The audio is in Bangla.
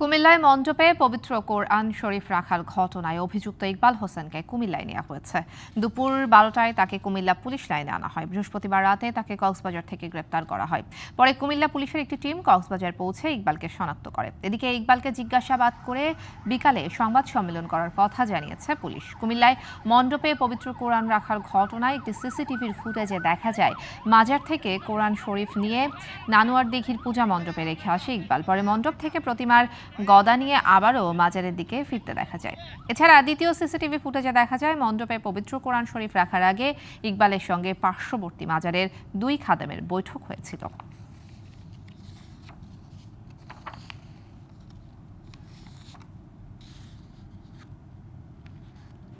কুমিল্লায় মণ্ডপে পবিত্র কোরআন শরীফ রাখার ঘটনায় অভিযুক্ত ইকবাল হোসেনকে কুমিল্লায় নেওয়া হয়েছে। দুপুর ১২টায় তাকে কুমিল্লা পুলিশ লাইনে আনা হয়। বৃহস্পতিবার রাতে তাকে কক্সবাজার থেকে গ্রেপ্তার করা হয়। পরে কুমিল্লা পুলিশের একটি টিম কক্সবাজার পৌঁছে ইকবালকে শনাক্ত করে। এদিকে ইকবালকে জিজ্ঞাসাবাদ করে বিকালে সংবাদ সম্মেলন করার কথা জানিয়েছে পুলিশ। কুমিল্লায় মণ্ডপে পবিত্র কোরআন রাখার ঘটনায় একটি সিসিটিভির ফুটেজে দেখা যায়, মাজার থেকে কোরআন শরীফ নিয়ে নানুয়ার দিঘির পূজা মণ্ডপে রেখে আসে ইকবাল। পরে মণ্ডপ থেকে প্রতিমার গদা নিয়ে আবারও মাজারের দিকে ফিরতে দেখা যায়। এছাড়া দ্বিতীয় সিসিটিভি ফুটেজে দেখা যায়, মণ্ডপে পবিত্র কোরআন শরীফ রাখার আগে ইকবালের সঙ্গে পার্শ্ববর্তী মাজারের দুই খাদেমের বৈঠক হয়েছিল।